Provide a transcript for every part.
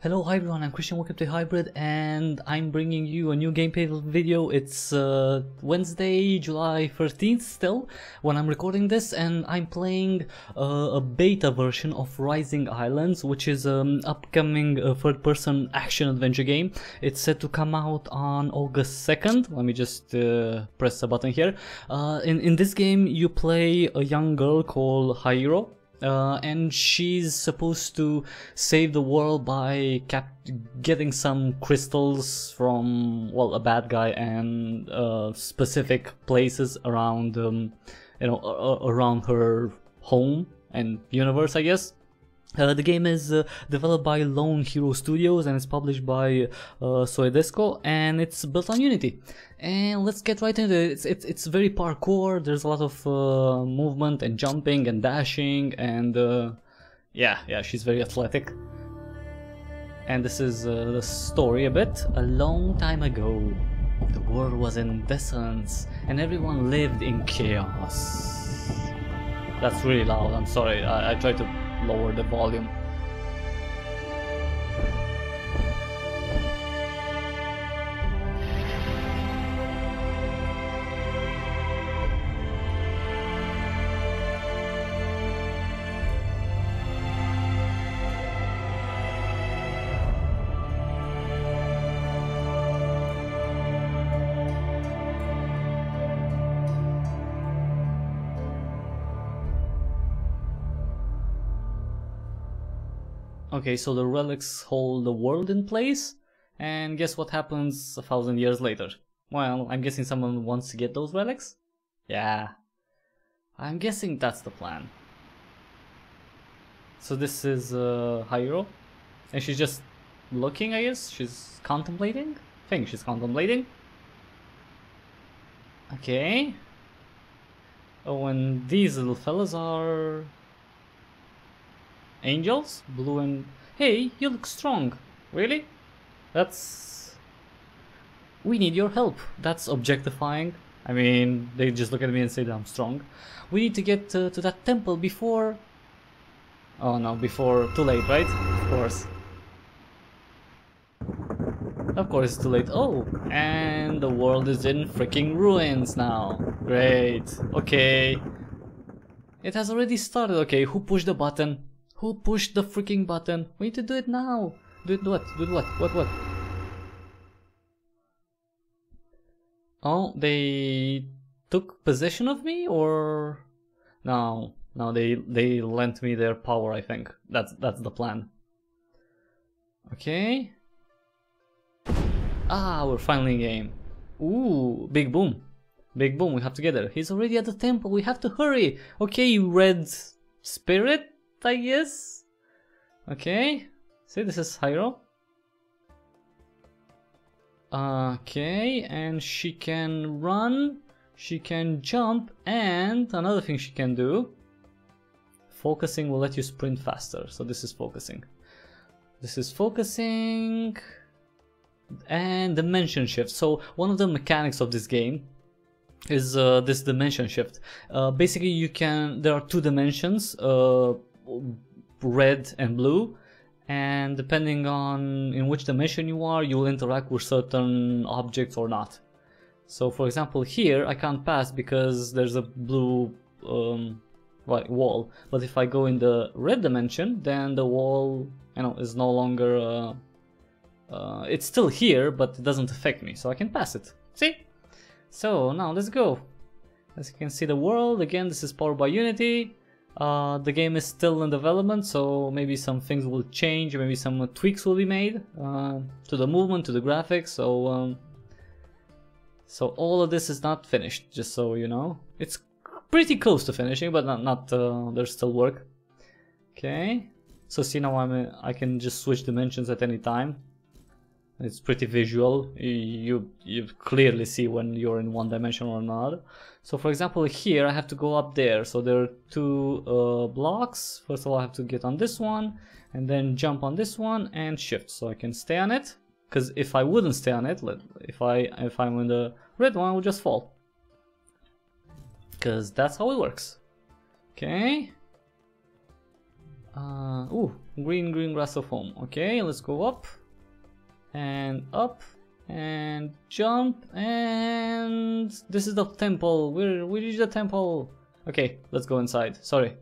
Hello, hi everyone, I'm Christian, welcome to Hybrid, and I'm bringing you a new gameplay video. It's Wednesday, July 13th still, when I'm recording this, and I'm playing a beta version of Rising Islands, which is an upcoming third-person action-adventure game. It's set to come out on August 2nd, let me just press a button here. In this game, you play a young girl called Hairo. And she's supposed to save the world by getting some crystals from, well, a bad guy and specific places around, you know, around her home and universe, I guess. The game is developed by Lone Hero Studios and it's published by Soedesco, and it's built on Unity. And let's get right into it. It's very parkour. There's a lot of movement and jumping and dashing, and yeah, she's very athletic. And this is the story a bit. A long time ago, the world was in dissonance and everyone lived in chaos. That's really loud, I'm sorry. I tried to lower the volume. Okay, so the relics hold the world in place, and guess what happens 1,000 years later? Well, I'm guessing someone wants to get those relics? Yeah, I'm guessing that's the plan. So this is Hairo, and she's just looking, I guess? She's contemplating? I think she's contemplating. Okay. Oh, and these little fellas are... angels? Blue and... hey, you look strong. Really? That's... we need your help. That's objectifying. I mean, they just look at me and say that I'm strong. We need to get to that temple before... oh no, before... too late, right? Of course. Of course it's too late. Oh, and the world is in freaking ruins now. Great. Okay. It has already started. Okay, who pushed the button? Who pushed the freaking button? We need to do it now! Do it what? Do it what? What? Oh, they took possession of me, or... no, no, they lent me their power, I think. That's the plan. Okay... ah, we're finally in game. Ooh, big boom. Big boom, we have to get there. He's already at the temple, we have to hurry! Okay, red spirit? I guess. Okay. See, this is Hairo. Okay, and she can run, she can jump, and another thing she can do. Focusing will let you sprint faster. So this is focusing. This is focusing. And dimension shift. So one of the mechanics of this game is this dimension shift. Basically, you can. There are two dimensions. Red and blue, and depending on in which dimension you are, you'll interact with certain objects or not. So for example here I can't pass because there's a blue wall, but if I go in the red dimension, then the wall, you know, is no longer it's still here, but it doesn't affect me, so I can pass it. See? So now let's go. As you can see, the world again, this is powered by Unity. The game is still in development, so maybe some things will change, maybe some tweaks will be made to the movement, to the graphics, so so all of this is not finished, just so you know. It's pretty close to finishing, but not there's still work. Okay, so see now I can just switch dimensions at any time. It's pretty visual, you clearly see when you're in one dimension or another. So for example here I have to go up there, so there are two blocks. First of all I have to get on this one, and then jump on this one and shift, so I can stay on it. Because if I wouldn't stay on it, if I'm in the red one, I would just fall. Because that's how it works. Okay. one? Ooh, green grass of home. Okay, let's go up and jump, and this is the temple. We reached the temple. Okay, let's go inside. Sorry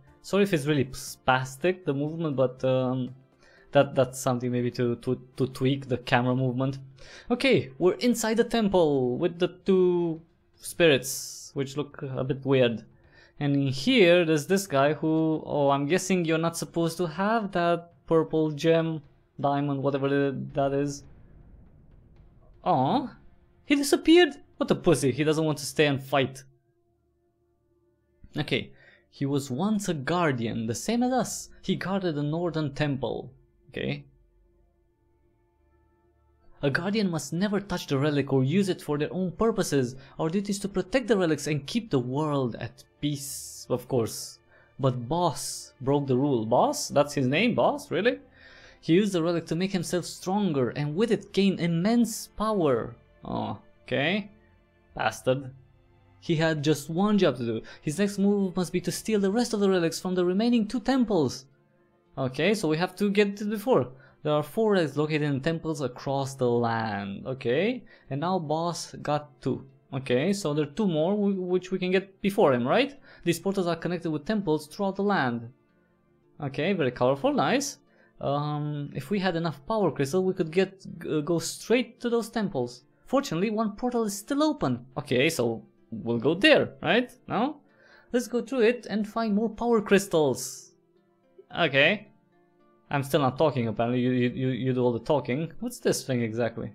if it's really spastic, the movement, but that's something maybe to tweak the camera movement. Okay, we're inside the temple with the two spirits, which look a bit weird. And in here, there's this guy who, oh, I'm guessing you're not supposed to have that purple gem, diamond, whatever that is. Aw, he disappeared? What a pussy, he doesn't want to stay and fight. Okay, he was once a guardian, the same as us. He guarded the northern temple. Okay. A guardian must never touch the relic or use it for their own purposes. Our duty is to protect the relics and keep the world at peace, of course. But Boss broke the rule. Boss? That's his name? Boss? Really? He used the relic to make himself stronger and with it gain immense power. Oh, okay. Bastard. He had just one job to do. His next move must be to steal the rest of the relics from the remaining two temples. Okay, so we have to get to the four. There are four relics located in temples across the land. Okay, and now Boss got two. Okay, so there are two more which we can get before him, right? These portals are connected with temples throughout the land. Okay, very colorful, nice. If we had enough power crystal, we could go straight to those temples. Fortunately, one portal is still open. Okay, so we'll go there, right? Now, let's go through it and find more power crystals. Okay. I'm still not talking, apparently, you do all the talking. What's this thing exactly?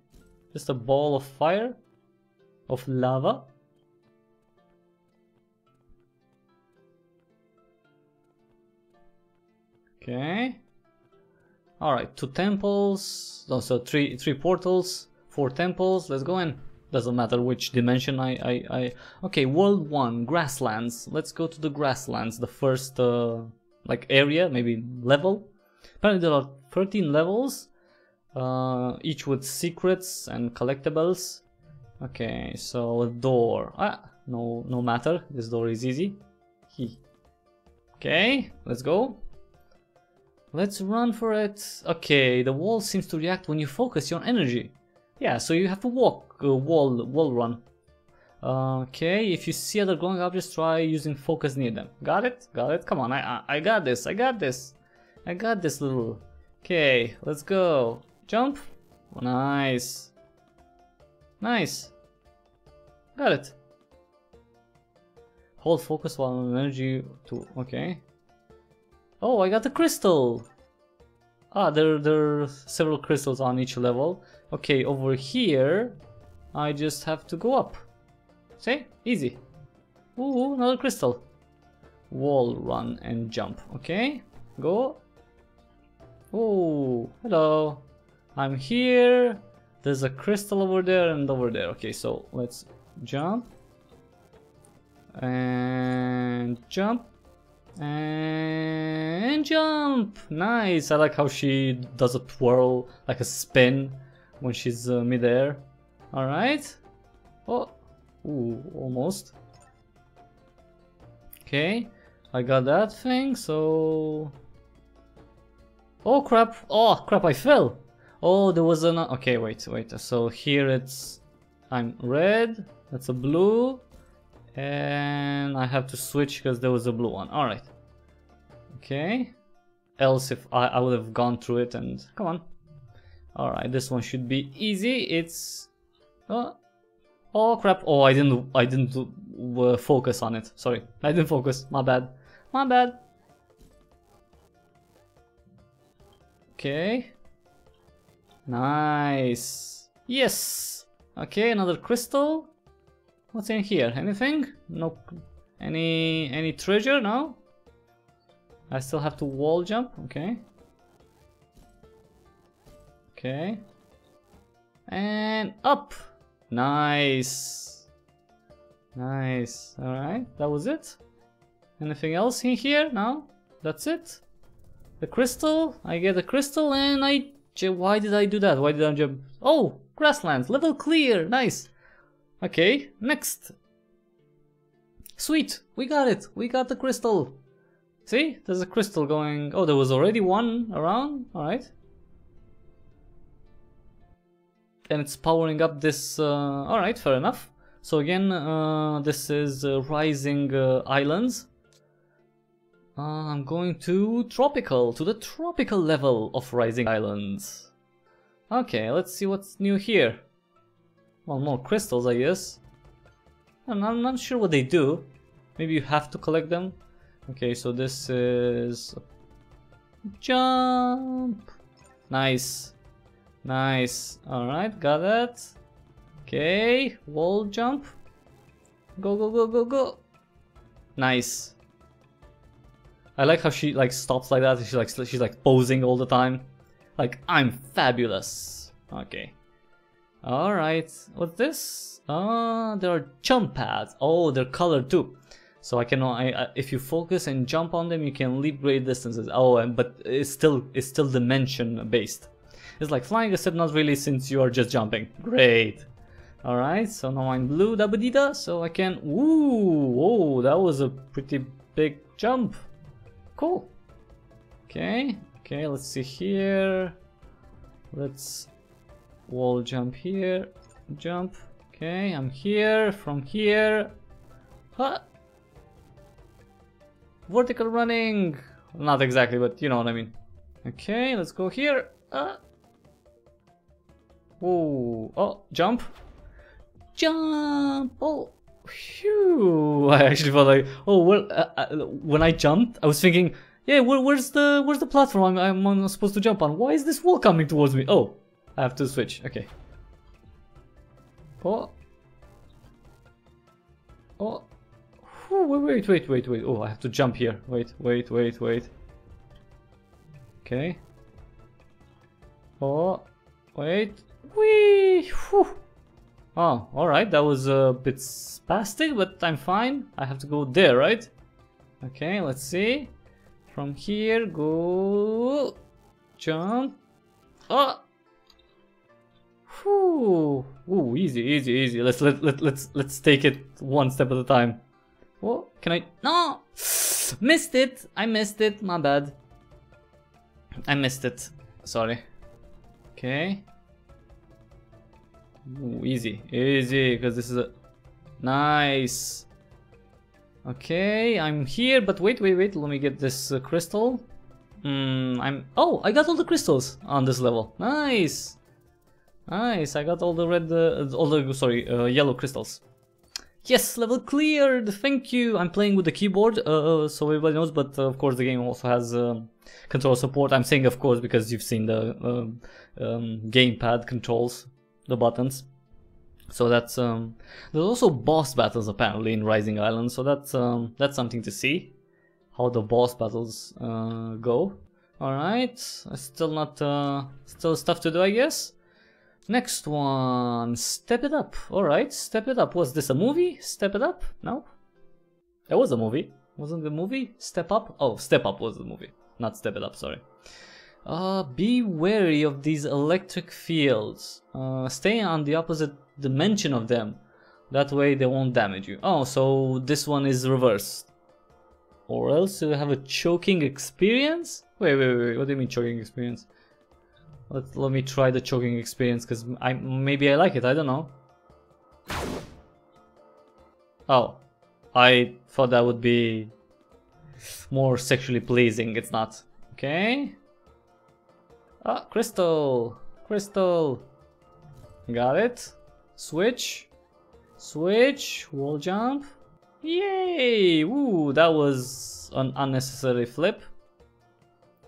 Just a ball of fire? Of lava? Okay. Alright, two temples. Oh, so three portals, four temples. Let's go in. Doesn't matter which dimension I... Okay, world 1, grasslands. Let's go to the grasslands, the first, like, area, maybe level. Apparently there are 13 levels, each with secrets and collectibles. Okay, so a door. Ah, no matter. This door is easy. Okay, let's go. Let's run for it. Okay, the wall seems to react when you focus your energy. Yeah, so you have to walk, wall run. Okay, if you see other glowing objects, try using focus near them. Got it. Come on, I got this. I got this little... Okay, let's go. Jump. Nice. Got it. Hold focus while on energy to... Okay. Oh, I got the crystal. Ah, there are several crystals on each level. Okay, over here, I just have to go up. See? Easy. Ooh, another crystal. Wall, run, and jump. Okay, go. Oh, hello. I'm here. There's a crystal over there and over there. Okay, so let's jump. And jump. And jump. Nice. I like how she does a twirl, like a spin, when she's midair. All right. Oh, ooh, almost. Okay, I got that thing. So, oh crap! I fell. Oh, there was an. Okay, wait. So here it's. I'm red. That's a blue. And I have to switch because there was a blue one. Alright. Okay. Else if I would have gone through it and... Come on. Alright, this one should be easy. It's... Oh crap. Oh, I didn't focus on it. Sorry. I didn't focus. My bad. Okay. Nice. Yes. Okay, another crystal. What's in here? Anything? No. Any treasure? No? I still have to wall jump? Okay. Okay. And up! Nice. Alright, that was it. Anything else in here? No? That's it. The crystal. I get a crystal and I... Why did I do that? Why did I jump? Oh! Grasslands! Level clear! Nice! Okay, next. Sweet, we got it. We got the crystal. See, there's a crystal going. Oh, there was already one around. All right. And it's powering up this. All right, fair enough. So again, this is Rising Islands. I'm going to tropical, to the tropical level of Rising Islands. Okay, let's see what's new here. Well, more crystals, I guess. And I'm not sure what they do. Maybe you have to collect them. Okay, so this is... Jump! Nice. Nice. Alright, got that. Okay, wall jump. Go, go, go, go, go. Nice. I like how she like stops like that. She's like posing all the time. Like, I'm fabulous. Okay. Alright. What's this? There are jump pads. Oh, they're colored too. So I can, if you focus and jump on them, you can leap great distances. Oh, and but it's still dimension based. It's like flying, except not really, since you are just jumping. Great. Alright, so now I'm blue, dabadida, so I can... Ooh, whoa, that was a pretty big jump. Cool. Okay, okay, let's see here. Let's wall jump here. Jump. Okay, I'm here, from here. Huh. Vertical running. Not exactly, but you know what I mean. Okay, let's go here. Whoa. Oh, jump. Jump! Oh, phew! I actually felt like, oh, well, when I jumped, I was thinking, yeah, where's the platform I'm supposed to jump on? Why is this wall coming towards me? Oh, I have to switch. Okay. Oh. Oh. Wait, wait, wait, wait. Oh, I have to jump here. Wait, wait, wait, wait. Okay. Oh. Wait. Whee! Whew. Oh, alright, that was a bit spastic, but I'm fine. I have to go there, right? Okay, let's see. From here, go... Jump... Oh! Whew! Ooh, easy, easy, easy. Let's take it one step at a time. Oh, can I... No! Missed it! I missed it, my bad. I missed it. Sorry. Okay. Ooh, easy, easy, because this is a... Nice. Okay, I'm here, but wait, wait, wait, let me get this crystal. Oh, I got all the crystals on this level. Nice. Nice, I got all the red, yellow crystals. Yes, level cleared, thank you. I'm playing with the keyboard, so everybody knows, but of course the game also has control support. I'm saying of course because you've seen the gamepad controls. The buttons, so that's there's also boss battles apparently in Rising Islands, so that's something to see how the boss battles go. All right, still not still stuff to do, I guess. Next one, Step It Up. All right, Step It Up. Was this a movie? Step It Up? No, that was a movie. Wasn't the movie Step Up? Oh, Step Up was the movie, not Step It Up. Sorry. Be wary of these electric fields. Stay on the opposite dimension of them. That way they won't damage you. Oh, so this one is reversed. Or else you have a choking experience? Wait, wait, wait, what do you mean choking experience? Let me try the choking experience, because maybe I like it, I don't know. Oh, I thought that would be more sexually pleasing, it's not. Okay. Ah, crystal! Crystal! Got it. Switch. Switch. Wall jump. Yay! Woo! That was an unnecessary flip.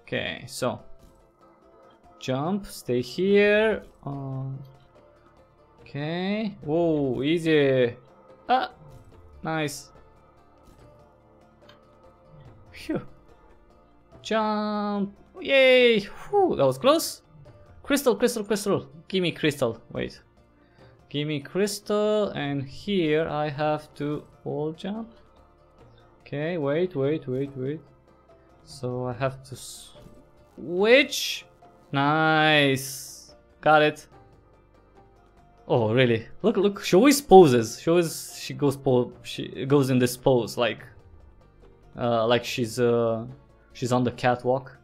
Okay, so. Jump. Stay here. Okay. Whoa, easy. Ah! Nice. Phew. Jump. Yay! Whew, that was close. Crystal, crystal, crystal. Give me crystal. Wait. Give me crystal, and here I have to wall jump. Okay, wait, wait, wait, wait. So I have to switch. Nice. Got it. Oh, really? Look, look. She always poses. She goes in this pose, like Like she's on the catwalk.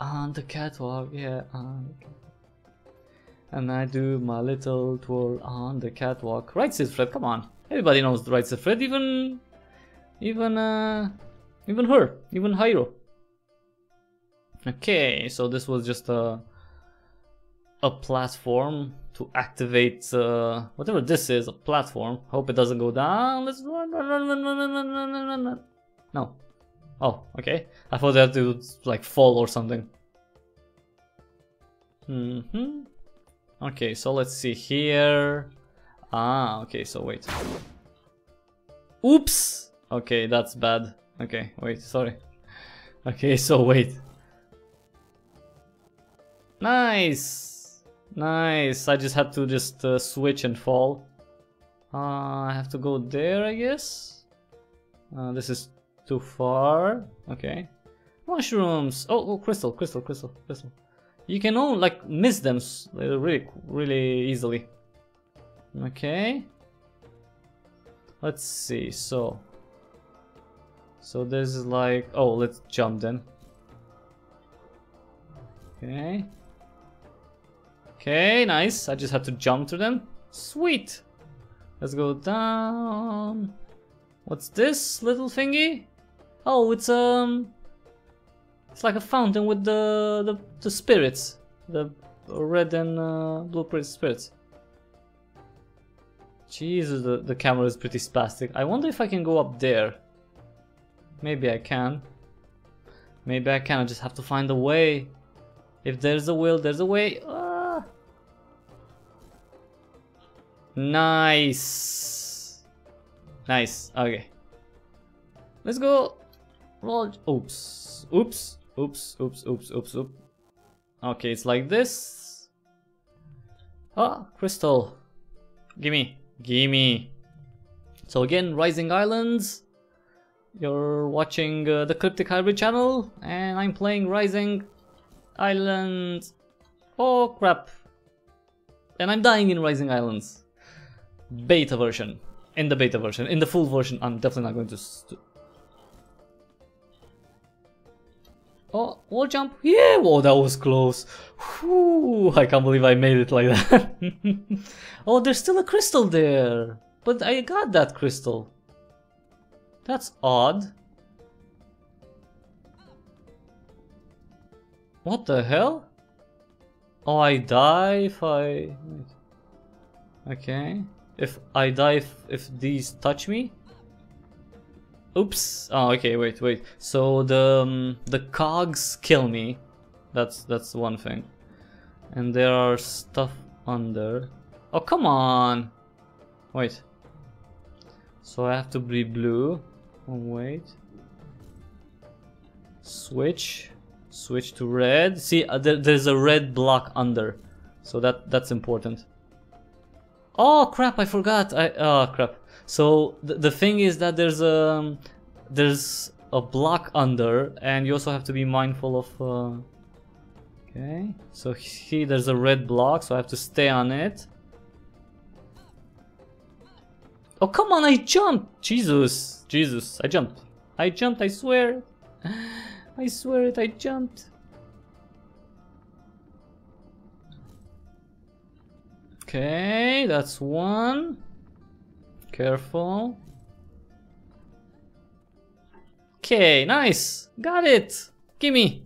On the catwalk, yeah. And I do my little twirl on the catwalk. Right, Siegfried, come on. Everybody knows the right Siegfried, even her, even Hiro. Okay, so this was just a platform to activate whatever this is, a platform. Hope it doesn't go down. Let's run. No. Oh, okay. I thought they had to like fall or something. Mm-hmm. Okay, so let's see here. Ah, okay, so wait. Oops! Okay, that's bad. Okay, wait, sorry. Okay, so wait. Nice! Nice, I just had to just switch and fall. I have to go there, I guess? This is too far. Okay. Mushrooms! Oh, crystal. You can all, like, miss them really easily. Okay. Let's see, so... So this is like... Oh, let's jump then. Okay. Okay, nice. I just had to jump to them. Sweet. Let's go down. What's this little thingy? Oh, it's like a fountain with the spirits, the red and blue spirits. Jesus, the camera is pretty spastic. I wonder if I can go up there. Maybe I can. Maybe I can. I just have to find a way. If there's a will, there's a way. Nice. Nice. Okay. Let's go. Roll. Oops. Okay, it's like this. Ah, crystal. Gimme. So again, Rising Islands. You're watching the Cryptic Hybrid channel, and I'm playing Rising Islands. Oh crap. And I'm dying in Rising Islands. Beta version. In the beta version. In the full version, I'm definitely not going to... Oh, wall jump. Yeah, whoa, that was close. Whew, I can't believe I made it like that. Oh, there's still a crystal there. But I got that crystal. That's odd. What the hell? Oh, I die if I... Okay. If I die if these touch me? Oops. Oh, okay, wait. So the cogs kill me. That's one thing. And there are stuff under. Oh, come on. Wait. So I have to be blue. Oh, wait. Switch to red. See, there's a red block under. So that's important. Oh crap, I forgot. Oh crap. So the thing is that there's a block under, and you also have to be mindful of okay. So here there's a red block, so I have to stay on it. Oh, come on, I jumped. Jesus, I jumped, I swear. I swear it, I jumped. Okay, that's one. Careful. Okay, nice. Got it. Gimme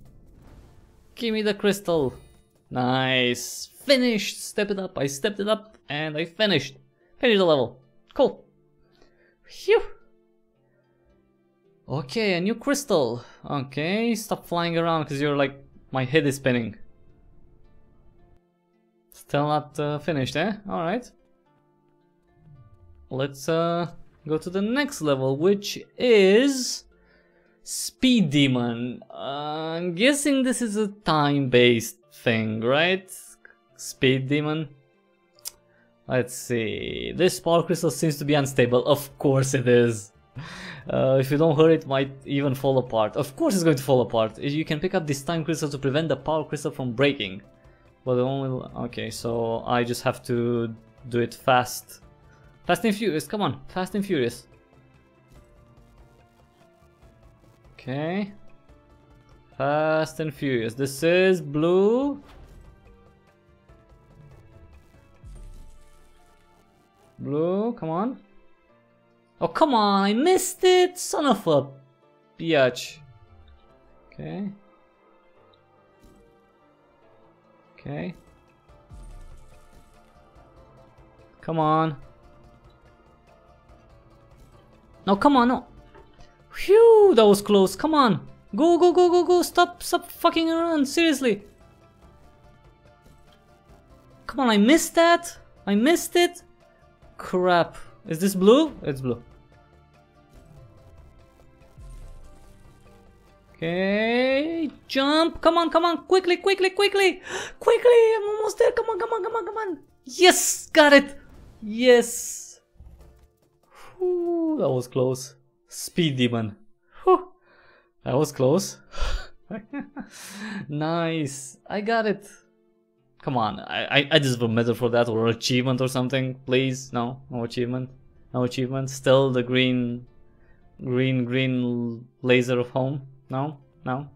the crystal. Nice. Finished. Step it up. I stepped it up and I finished. Finished the level. Cool. Phew. Okay, a new crystal. Okay, stop flying around because you're like, my head is spinning. Still not finished, eh? Alright. Let's go to the next level, which is Speed Demon. I'm guessing this is a time-based thing, right? Speed Demon. Let's see. This power crystal seems to be unstable. Of course it is. If you don't hurry, it might even fall apart. Of course it's going to fall apart. You can pick up this time crystal to prevent the power crystal from breaking. But the one will... Okay, so I just have to do it fast. Fast and furious, come on. Fast and furious. Okay. Fast and Furious. This is blue. Blue, come on. Oh, come on, I missed it! Son of a bitch. Okay. Okay. Come on. No, come on, no. Phew, that was close. Come on. Go, go, go, go, go. Stop fucking around. Seriously. Come on, I missed that. I missed it. Crap. Is this blue? It's blue. Okay. Jump. Come on, come on. Quickly, quickly, quickly. Quickly. I'm almost there. Come on, come on, come on, come on. Yes. Got it. Yes. Whew, that was close. Speed demon. Whew. That was close. Nice. I got it. Come on, I deserve a medal for that, or an achievement or something, please. No, no achievement, no achievement. Still the green laser of home. No, no.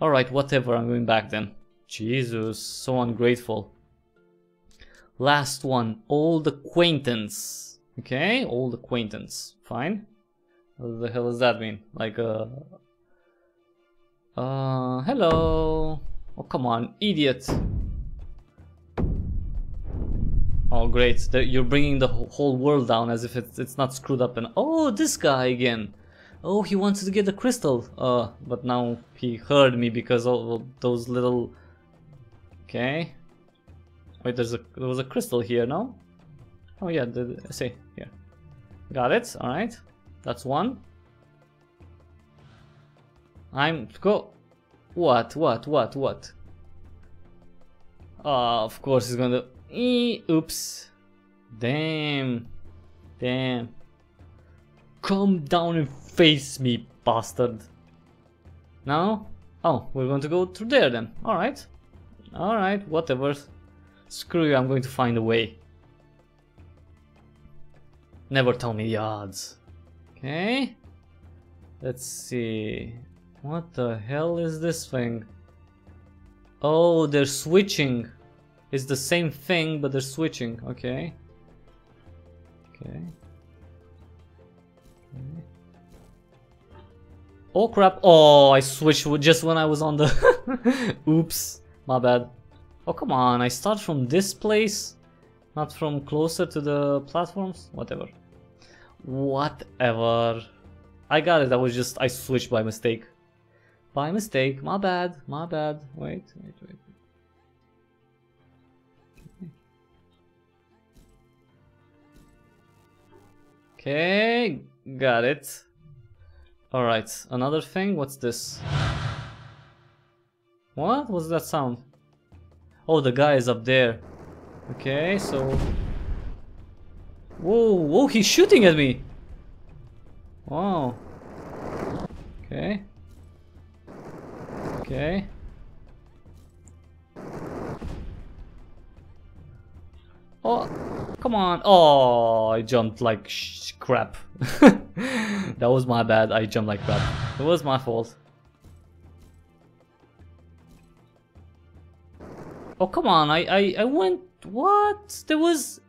All right, whatever. I'm going back then. Jesus, so ungrateful. Last one, old acquaintance. Okay, old acquaintance. Fine. What the hell does that mean? Like hello. Oh, come on, idiot. Oh great, you're bringing the whole world down as if it's not screwed up. And oh, this guy again. Oh, he wants to get the crystal. But now he heard me because of those little... Okay. Wait, there was a crystal here, no? Oh yeah, see, here. Got it, alright. That's one. I'm... Go... What? Of course he's gonna... oops. Damn. Come down and face me, bastard. Now? Oh, we're going to go through there then. Alright. Alright, whatever. Screw you, I'm going to find a way. Never tell me the odds. Okay. Let's see. What the hell is this thing? Oh, they're switching. It's the same thing, but they're switching. Okay. Okay. Oh crap! Oh, I switched just when I was on the... Oops, my bad. Oh come on! I start from this place, not from closer to the platforms. Whatever. Whatever. I got it. That was just I switched by mistake. By mistake. My bad. My bad. Wait. Okay, got it. Alright, another thing, what's this? What was that sound? Oh, the guy is up there. Okay, so... Whoa, whoa, he's shooting at me! Wow. Okay. Okay. Oh, come on. Oh, I jumped like crap. That was my bad. I jumped like crap. It was my fault. Oh, come on. I went... What? There was...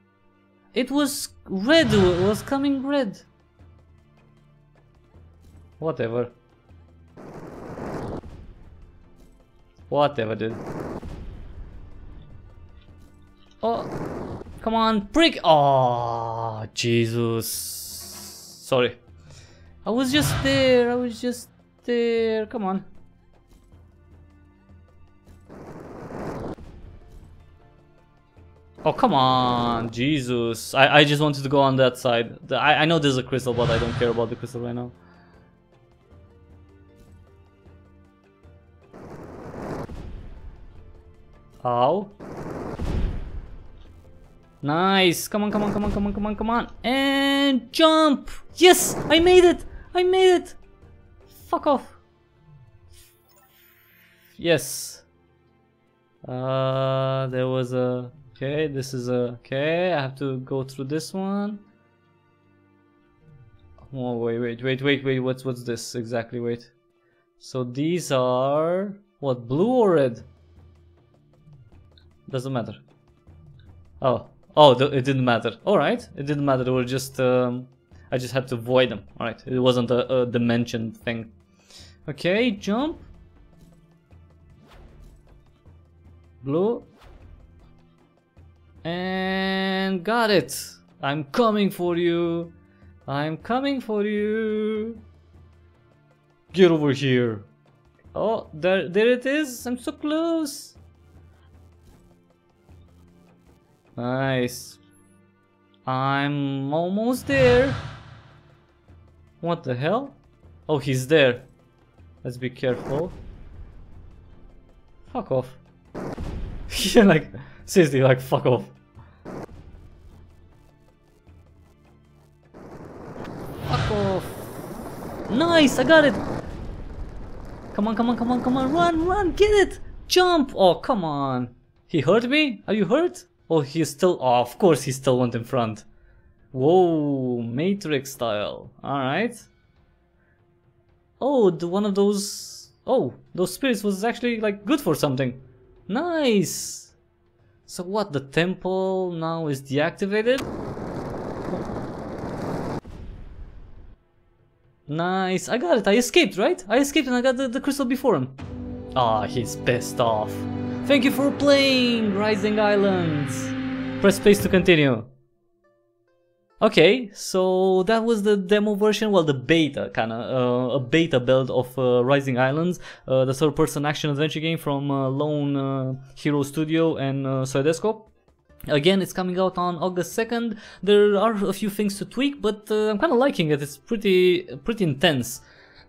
It was red. It was coming red. Whatever. Whatever, dude. Oh... Come on, prick! Oh, Jesus. Sorry. I was just there. Come on. Oh, come on. Jesus. I just wanted to go on that side. I know there's a crystal, but I don't care about the crystal right now. Ow. Nice, come on, and jump! Yes, I made it! Fuck off! Yes. There was a... Okay, this is a... Okay, I have to go through this one. Oh, wait, what's this exactly? Wait. So these are what, blue or red? Doesn't matter. Oh, it didn't matter. All right, it didn't matter. They were just I just had to avoid them. All right, it wasn't a dimension thing. Okay, jump. Blue. And got it. I'm coming for you. I'm coming for you. Get over here. Oh, there it is. I'm so close. Nice. I'm almost there. What the hell? Oh, he's there. Let's be careful. Fuck off. Yeah, like, seriously, like, fuck off. Fuck off. Nice, I got it. Come on, come on, come on, come on. Run, run, get it. Jump. Oh, come on. He hurt me? Are you hurt? Oh, he's still... Oh, of course he still went in front. Whoa, Matrix style. Alright. Oh, one of those... Oh, those spirits was actually, like, good for something. Nice! So what, the temple now is deactivated? Oh. Nice, I got it, I escaped, right? I escaped and I got the crystal before him. Ah, he's pissed off. Thank you for playing, Rising Islands! Press space to continue. Okay, so that was the demo version, well, the beta, kinda, a beta build of Rising Islands, the third-person action-adventure game from Lone Hero Studio and Soedesco. Again, it's coming out on August 2nd. There are a few things to tweak, but I'm kinda liking it. It's pretty intense.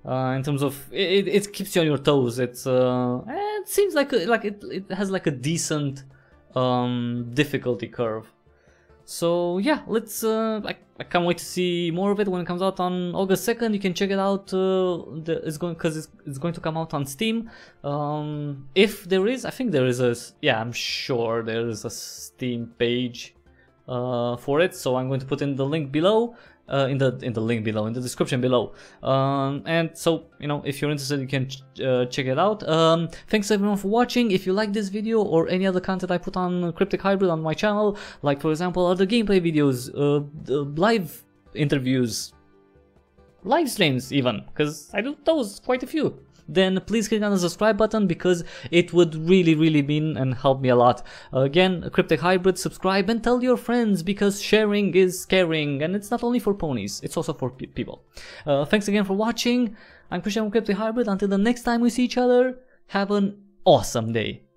In terms of it keeps you on your toes. It's it seems like it has like a decent difficulty curve. So yeah, let's I can't wait to see more of it when it comes out on August 2nd. You can check it out. It's going to come out on Steam. If there is, I think there is a, yeah, I'm sure there is a Steam page for it. So I'm going to put in the link below. In the link below, in the description below, and so, you know, if you're interested, you can check it out. Thanks everyone for watching. If you like this video or any other content I put on Cryptic Hybrid on my channel, like for example other gameplay videos, live interviews, live streams even, because I do those quite a few, then please click on the subscribe button, because it would really mean and help me a lot. Again, Cryptic Hybrid, subscribe and tell your friends, because sharing is caring, and it's not only for ponies, it's also for people. Thanks again for watching. I'm Christian from Cryptic Hybrid. Until the next time we see each other, have an awesome day.